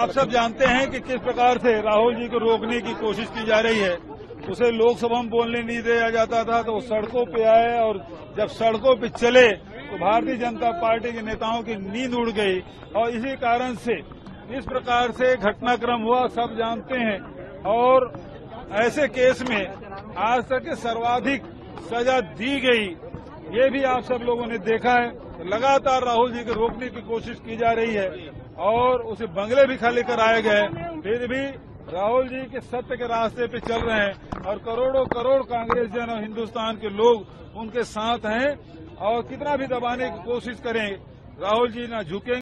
आप सब जानते हैं कि किस प्रकार से राहुल जी को रोकने की कोशिश की जा रही है। उसे लोकसभा में बोलने नहीं दिया जाता था तो सड़कों पे आए और जब सड़कों पे चले तो भारतीय जनता पार्टी के नेताओं की नींद उड़ गई और इसी कारण से इस प्रकार से घटनाक्रम हुआ, सब जानते हैं। और ऐसे केस में आज तक के सर्वाधिक सजा दी गई, ये भी आप सब लोगों ने देखा है। लगातार राहुल जी को रोकने की कोशिश की जा रही है और उसे बंगले भी खाली कराए गए, फिर भी राहुल जी के सत्य के रास्ते पे चल रहे हैं और करोड़ों करोड़ कांग्रेस जन और हिंदुस्तान के लोग उनके साथ हैं और कितना भी दबाने की कोशिश करें राहुल जी ना झुकेंगे।